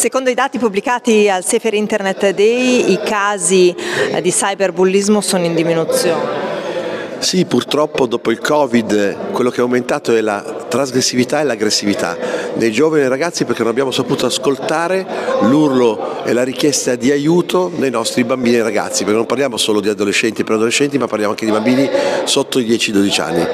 Secondo i dati pubblicati al Safer Internet Day, i casi di cyberbullismo sono in diminuzione. Sì, purtroppo dopo il Covid quello che è aumentato è la trasgressività e l'aggressività dei giovani e ragazzi, perché non abbiamo saputo ascoltare l'urlo e la richiesta di aiuto dei nostri bambini e ragazzi, perché non parliamo solo di adolescenti e preadolescenti, ma parliamo anche di bambini sotto i 10-12 anni.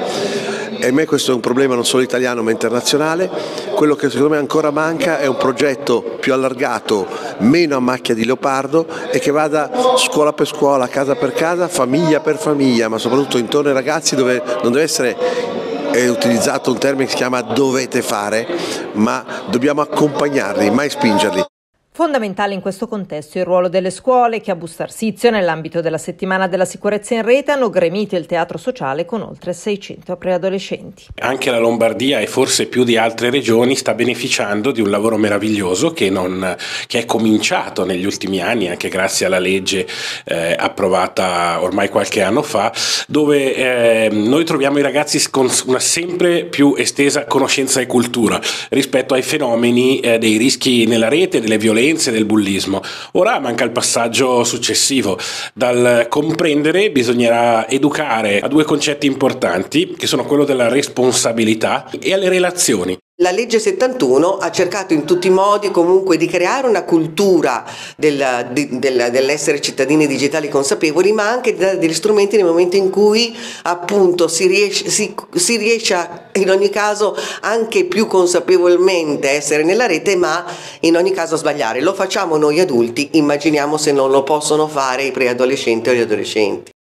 E a me questo è un problema non solo italiano ma internazionale. Quello che secondo me ancora manca è un progetto più allargato, meno a macchia di leopardo, e che vada scuola per scuola, casa per casa, famiglia per famiglia, ma soprattutto intorno ai ragazzi, dove non deve essere utilizzato un termine che si chiama dovete fare, ma dobbiamo accompagnarli, mai spingerli. Fondamentale in questo contesto il ruolo delle scuole, che a Busto Arsizio, nell'ambito della settimana della sicurezza in rete, hanno gremito il teatro sociale con oltre 600 preadolescenti. Anche la Lombardia, e forse più di altre regioni, sta beneficiando di un lavoro meraviglioso che è cominciato negli ultimi anni, anche grazie alla legge approvata ormai qualche anno fa, dove noi troviamo i ragazzi con una sempre più estesa conoscenza e cultura rispetto ai fenomeni dei rischi nella rete, delle violenze, del bullismo. Ora manca il passaggio successivo. Dal comprendere bisognerà educare a due concetti importanti, che sono quello della responsabilità e alle relazioni. La legge 71 ha cercato in tutti i modi comunque di creare una cultura dell'essere cittadini digitali consapevoli, ma anche di dare degli strumenti nel momento in cui appunto si riesce a, in ogni caso, anche più consapevolmente essere nella rete, ma in ogni caso sbagliare. Lo facciamo noi adulti, immaginiamo se non lo possono fare i preadolescenti o gli adolescenti.